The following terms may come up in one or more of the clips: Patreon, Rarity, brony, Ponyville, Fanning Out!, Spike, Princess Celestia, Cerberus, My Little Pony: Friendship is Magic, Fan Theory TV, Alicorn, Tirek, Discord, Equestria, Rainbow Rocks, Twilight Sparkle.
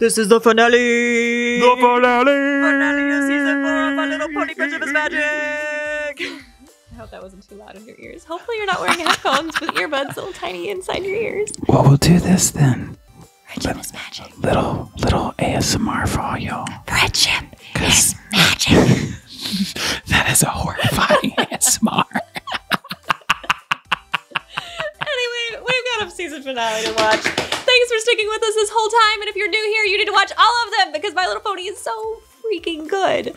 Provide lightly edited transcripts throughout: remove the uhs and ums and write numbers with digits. This is the finale! The finale! Finale of season 4 of My Little Pony: Friendship is Magic! I hope that wasn't too loud in your ears. Hopefully you're not wearing headphones with earbuds little tiny inside your ears. Well, we'll do this then. Friendship is magic. Little ASMR for all y'all. Friendship is magic! That is a horrifying ASMR. Anyway, we've got a season finale to watch. Thanks for sticking with us this whole time, and if you're new here, you need to watch all of them because My Little Pony is so freaking good.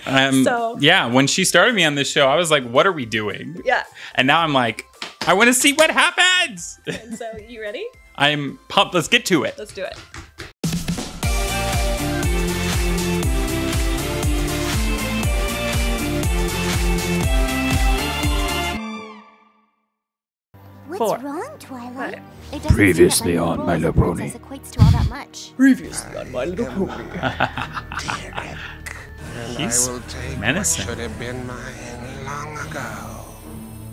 Yeah, when she started me on this show, I was like, what are we doing? Yeah. And now I'm like, I want to see what happens. And so, you ready? I'm pumped. Let's get to it. Let's do it. What's wrong, Twilight? Previously on My Little Pony. Previously on My Little Pony. He's menacing. Should have been mine long ago.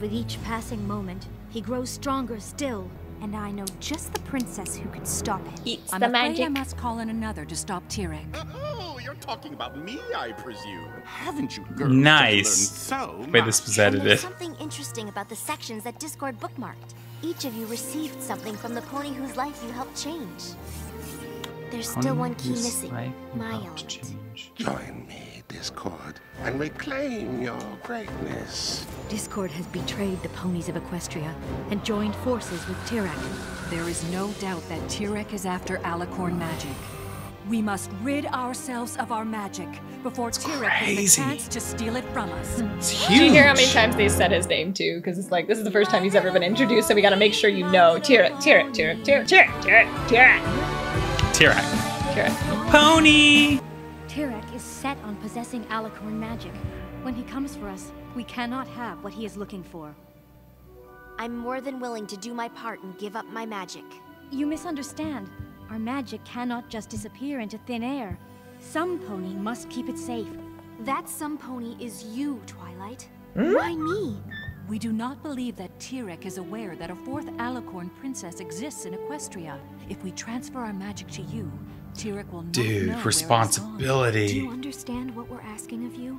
With each passing moment, he grows stronger still, and I know just the princess who could stop him. It's the magic. I must call in another to stop Tirek. Oh, you're talking about me, I presume. Haven't you, girl? Nice. So wait, this was edited. There's something interesting about the sections that Discord bookmarked. Each of you received something from the pony whose life you helped change. There's still one key missing. My element. Join me, Discord, and reclaim your greatness. Discord has betrayed the ponies of Equestria and joined forces with Tirek. There is no doubt that Tirek is after Alicorn magic. We must rid ourselves of our magic before Tirek has the chance to steal it from us. It's huge. Do you hear how many times they said his name too? Because it's like, this is the first time he's ever been introduced, so we gotta make sure you know Tirek. Pony! Tirek is set on possessing Alicorn magic. When he comes for us, we cannot have what he is looking for. I'm more than willing to do my part and give up my magic. You misunderstand. Our magic cannot just disappear into thin air. Some pony must keep it safe. That some pony is you, Twilight. Why me? We do not believe that Tirek is aware that a fourth Alicorn princess exists in Equestria. If we transfer our magic to you, Tirek will not know responsibility. Do you understand what we're asking of you?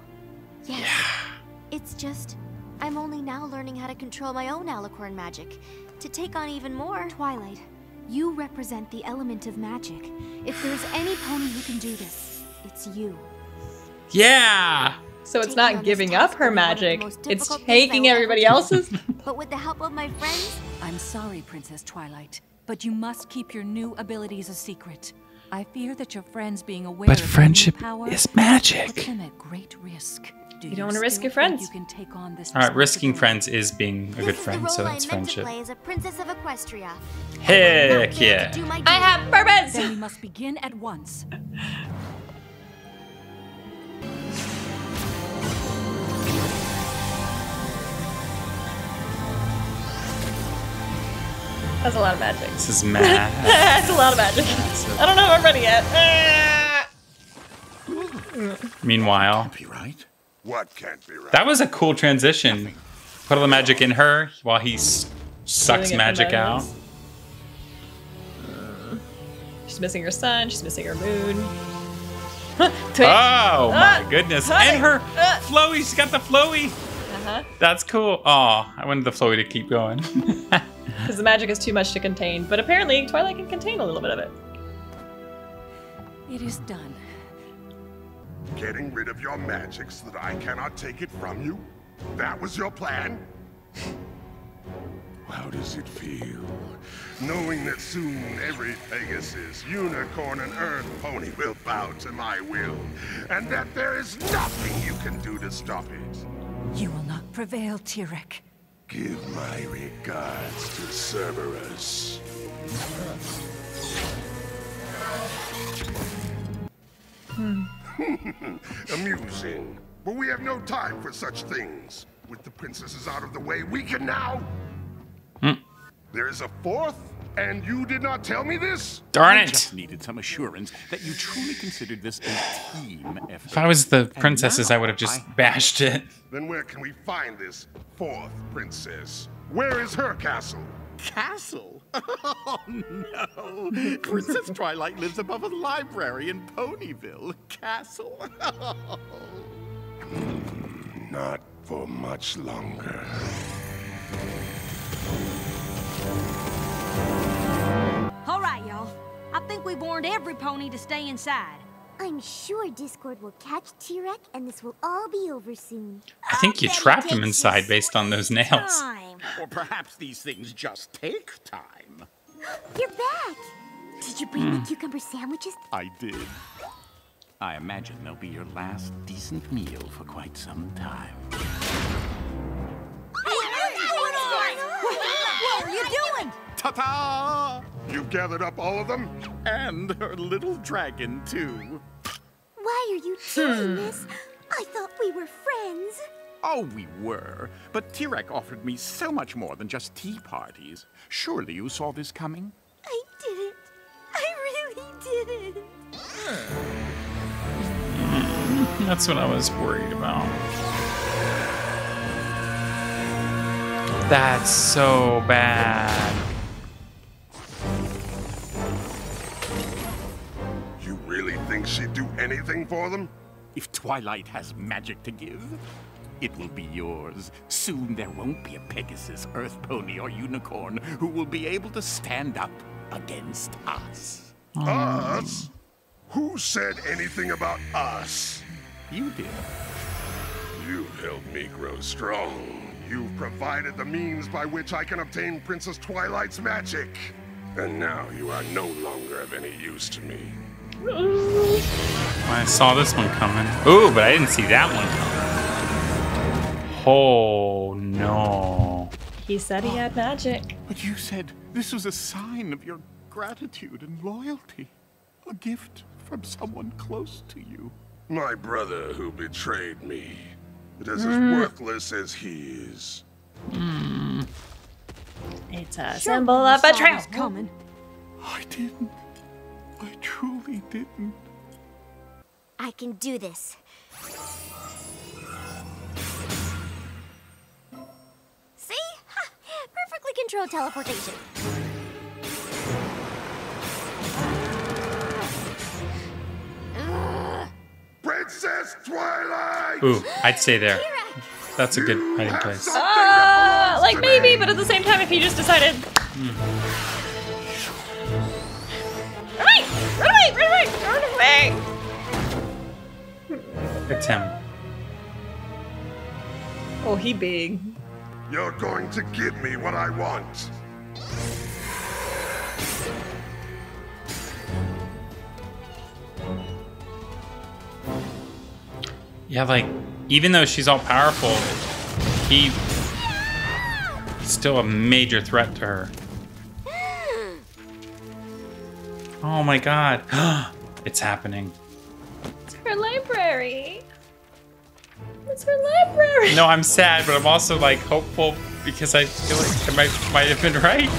Yes. Yeah. It's just, I'm only now learning how to control my own Alicorn magic, to take on even more. Twilight, you represent the element of magic. If there's any pony who can do this, it's you. Yeah! So it's not giving up her magic, it's taking everybody else's. But with the help of my friends... I'm sorry, Princess Twilight, but you must keep your new abilities a secret. I fear that your friends being aware of friendship power is magic. Puts them at great risk. You don't want to risk your friends. You can take on this. All right, risking friends is being a good friend, so that's friendship. As a princess of Equestria. Heck yeah! I have purpose. Then we must begin at once. That's a lot of magic. This is mad. That's a lot of magic. I don't know if I'm ready yet. Meanwhile, can't be right. What can't be right? That was a cool transition. Nothing. Put all the magic in her while he sucks magic out. She's missing her sun. She's missing her moon. Oh my goodness! And her flowy. She's got the flowy. That's cool. Oh, I wanted the flowy to keep going. Because the magic is too much to contain, but apparently Twilight can contain a little bit of it. It is done. Getting rid of your magic so that I cannot take it from you? That was your plan? How does it feel, knowing that soon every Pegasus, unicorn, and earth pony will bow to my will, and that there is nothing you can do to stop it? You will not prevail, Tirek. Give my regards to Cerberus. Amusing. But we have no time for such things. With the princesses out of the way, we can now. There is a fourth, and you did not tell me this? Darn it. I just needed some assurance that you truly considered this a team effort. If I was the princesses, I would have just bashed it. Then where can we find this fourth princess? Where is her castle? Castle? Oh, no. Princess Twilight lives above a library in Ponyville Castle. Not for much longer. All right, y'all. I think we've warned every pony to stay inside. I'm sure Discord will catch Tirek, and this will all be over soon. I think you trapped him inside based on those nails. Or perhaps these things just take time. You're back! Did you bring the cucumber sandwiches? I did. I imagine they'll be your last decent meal for quite some time. What are you doing? Ta-ta! You've gathered up all of them? And her little dragon, too. Why are you doing this? I thought we were friends. Oh, we were. But Tirek offered me so much more than just tea parties. Surely you saw this coming? I did it. I really did it. That's what I was worried about. That's so bad. You really think she'd do anything for them? If Twilight has magic to give, it will be yours. Soon there won't be a Pegasus, Earth Pony, or Unicorn who will be able to stand up against us. Us? Who said anything about us? You did. You've helped me grow strong. You've provided the means by which I can obtain Princess Twilight's magic. And now you are no longer of any use to me. I saw this one coming. Ooh, but I didn't see that one coming. Oh, no. He said he had magic. But you said this was a sign of your gratitude and loyalty. A gift from someone close to you. My brother who betrayed me. It is as worthless as he is. It's a symbol of betrayal. Coming. I didn't. I truly didn't. I can do this. Perfectly controlled teleportation. Princess Twilight! Ooh, I'd say there. That's a good hiding place. Like maybe, but at the same time, if he just decided. Run away! Run away! Run away! Run away! It's him. Oh, he big. You're going to give me what I want. Yeah, like, even though she's all powerful, he's still a major threat to her. Oh my god. It's happening. It's her library. It's her library. No, I'm sad, but I'm also like hopeful because I feel like I might have been right.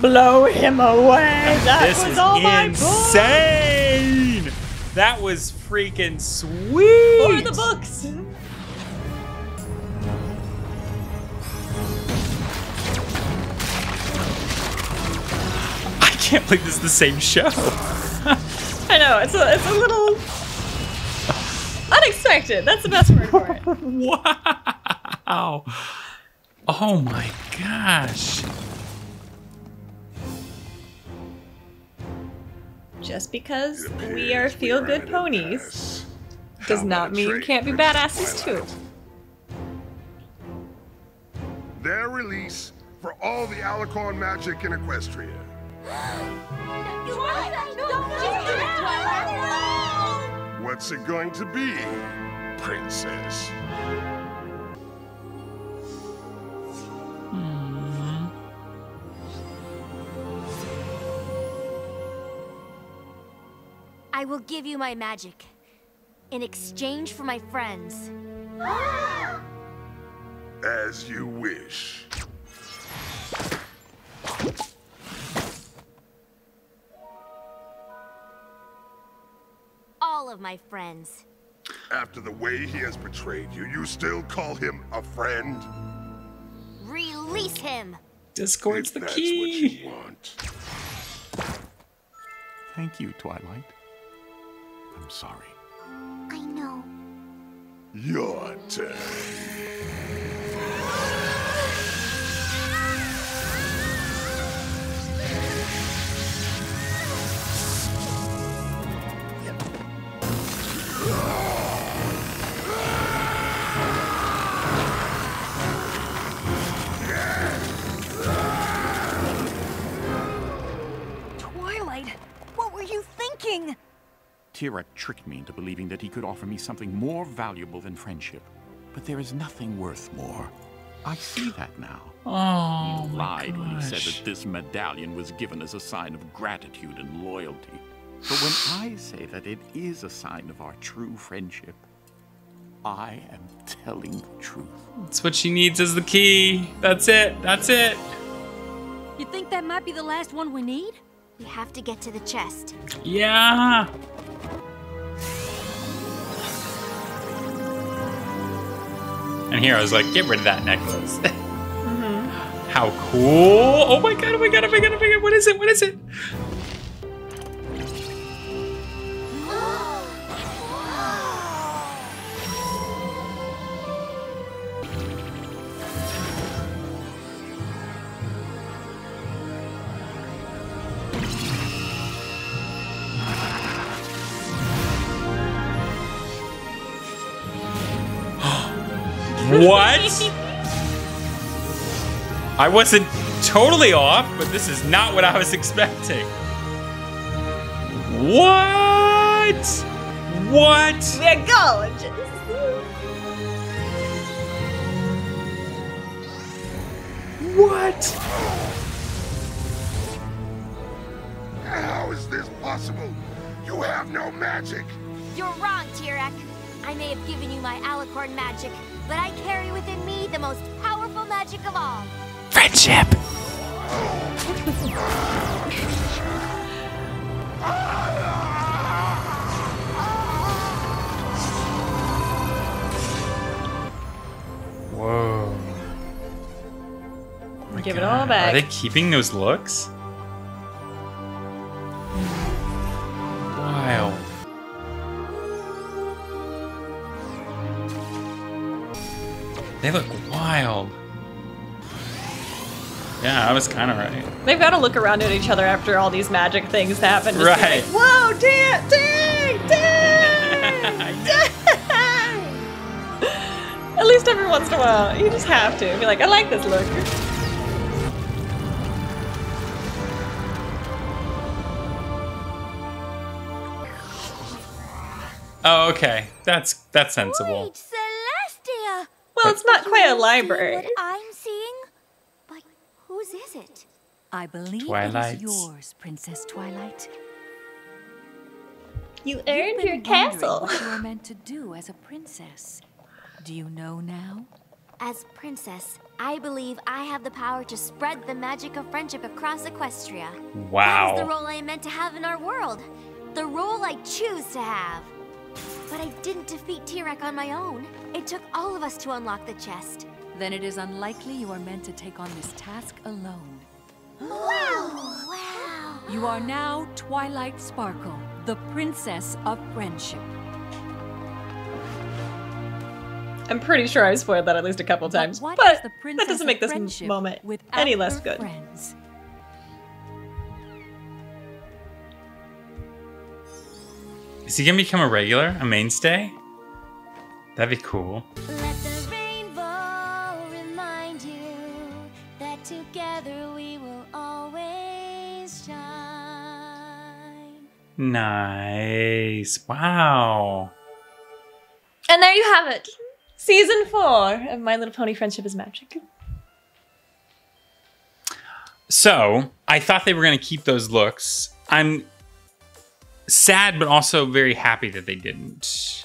Blow him away. That was all my book. Insane. That was freaking sweet. Or the books. I can't believe this is the same show. I know, it's a little unexpected. That's the best word for it. Wow. Oh my gosh. Just because we are feel-good ponies does not mean you can't be badasses too. Their release for all the Alicorn magic in Equestria. What's it going to be, Princess? I will give you my magic in exchange for my friends. As you wish. All of my friends. After the way he has betrayed you, you still call him a friend? Release him. Discord's the key. That's what you want. Thank you, Twilight. I'm sorry. I know. Your turn. Twilight, what were you thinking? Tirek tricked me into believing that he could offer me something more valuable than friendship. But there is nothing worth more. I see that now. Oh, he lied when he said that this medallion was given as a sign of gratitude and loyalty. But when I say that it is a sign of our true friendship, I am telling the truth. That's what she needs is the key. That's it. That's it. You think that might be the last one we need? We have to get to the chest. Yeah. And here I was like, get rid of that necklace. Mm-hmm. How cool. Oh my god, oh my god, oh my god, oh my god. What is it? What is it? What? I wasn't totally off, but this is not what I was expecting. What? What? We're gorgeous. What? How is this possible? You have no magic. You're wrong, Tirek. I may have given you my Alicorn magic, but I carry within me the most powerful magic of all. Friendship! Whoa. Oh, give God. It all back. Are they keeping those looks? Wow. They look wild. Yeah, I was kind of right. They've got to look around at each other after all these magic things happen. Just right. Like, whoa, dang. Dang. At least every once in a while, you just have to be like, I like this look. Oh, okay. That's sensible. Wait, Celestia. Well, it's not quite a library. What I'm seeing? But whose is it? I believe it's yours, Princess Twilight. You earned your castle. What you were meant to do as a princess. Do you know now? As princess, I believe I have the power to spread the magic of friendship across Equestria. Wow. That is the role I am meant to have in our world. The role I choose to have. But I didn't defeat Tirek on my own. It took all of us to unlock the chest. Then it is unlikely you are meant to take on this task alone. Wow! Wow! You are now Twilight Sparkle, the Princess of Friendship. I'm pretty sure I spoiled that at least a couple times, but that doesn't make this moment any less good. Friends? Is he gonna become a regular? A mainstay? That'd be cool. Let the rainbow remind you that together we will always shine. Nice. Wow. And there you have it. Season 4 of My Little Pony Friendship is Magic. So, I thought they were gonna keep those looks. I'm sad, but also very happy that they didn't,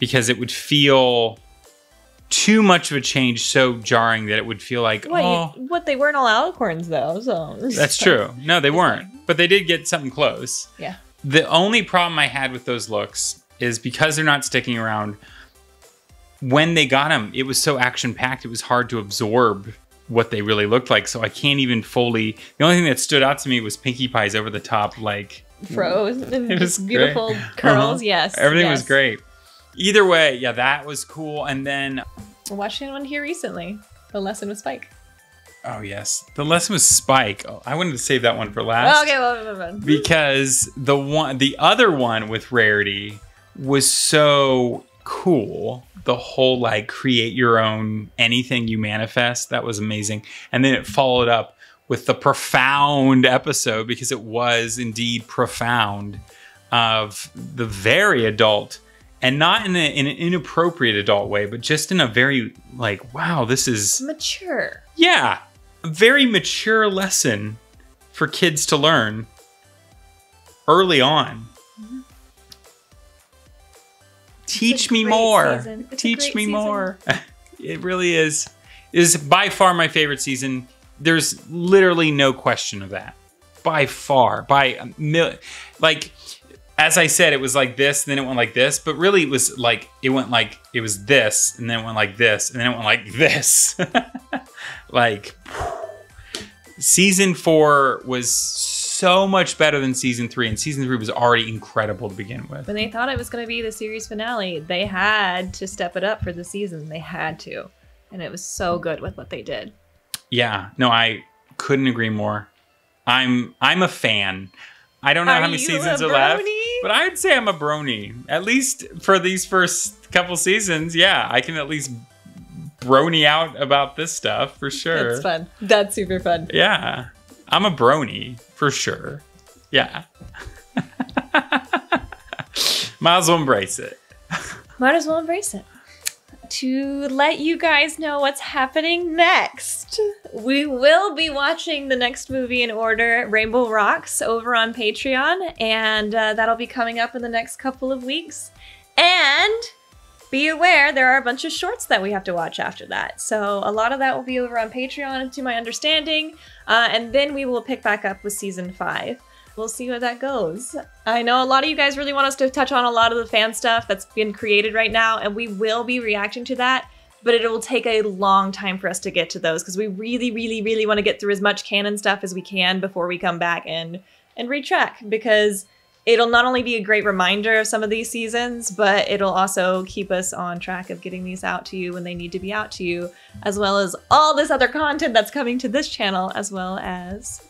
because it would feel too much of a change, so jarring that it would feel like, well, oh. What, they weren't all Alicorns though, so. That's true. No, they weren't, but they did get something close. Yeah. The only problem I had with those looks is because they're not sticking around, when they got them, it was so action-packed, it was hard to absorb what they really looked like. So I can't even fully, the only thing that stood out to me was Pinkie Pie's over the top, like froze. It was beautiful great. Curls. Uh-huh. Yes. Everything was great. Either way. Yeah, that was cool. And then watching one here recently, The Lesson with Spike. Oh yes. The Lesson with Spike. Oh, I wanted to save that one for last. Okay, well, because the other one with Rarity was so cool. The whole like create your own anything you manifest. That was amazing. And then it followed up with the profound episode, because it was indeed profound, of the very adult, and not in, in an inappropriate adult way, but just in a very like, wow, this is mature. Yeah. A very mature lesson for kids to learn early on. Teach me more. Teach me more. It really is. It is by far my favorite season. There's literally no question of that. By far. By a million. Like, as I said, it was like this, and then it went like this. But really, it went like, it was this, and then it went like this, and then it went like this. Like, season 4 was so much better than season 3, and season 3 was already incredible to begin with. When they thought it was going to be the series finale, they had to step it up for the season. They had to, and it was so good with what they did. Yeah, no, I couldn't agree more. I'm a fan. I don't know how many seasons are left, but I'd say I'm a brony. At least for these first couple seasons, yeah, I can at least brony out about this stuff for sure. It's fun. That's super fun. Yeah. I'm a brony for sure. Yeah. Might as well embrace it. Might as well embrace it. To let you guys know what's happening next, we will be watching the next movie in order, Rainbow Rocks, over on Patreon. And that'll be coming up in the next couple of weeks. And be aware, there are a bunch of shorts that we have to watch after that. So a lot of that will be over on Patreon, to my understanding. And then we will pick back up with season 5. We'll see where that goes. I know a lot of you guys really want us to touch on a lot of the fan stuff that's been created right now, and we will be reacting to that, but it will take a long time for us to get to those, because we really, really, really want to get through as much canon stuff as we can before we come back and retrack, because it'll not only be a great reminder of some of these seasons, but it'll also keep us on track of getting these out to you when they need to be out to you, as well as all this other content that's coming to this channel, as well as,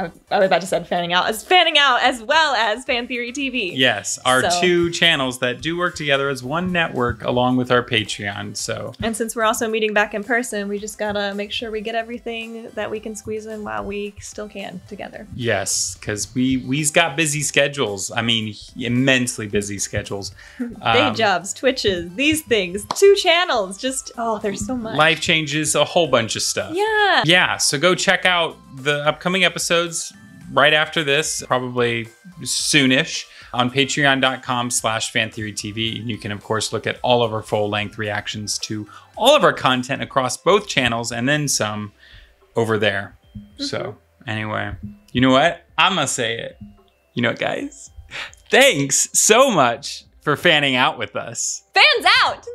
I was about to say fanning out, as well as Fan Theory TV. Yes, our two channels that do work together as one network, along with our Patreon. So, and since we're also meeting back in person, we just gotta make sure we get everything that we can squeeze in while we still can together. Yes, because we've got busy schedules. I mean, immensely busy schedules. Day jobs, Twitches, these things, two channels. Just there's so much. Life changes, a whole bunch of stuff. Yeah. Yeah. So go check out the upcoming episodes right after this, probably soonish, on patreon.com/fantheorytv. You can, of course, look at all of our full-length reactions to all of our content across both channels and then some over there. Mm-hmm. So anyway, you know what? I'm going to say it. You know what, guys? Thanks so much for fanning out with us. Fans out!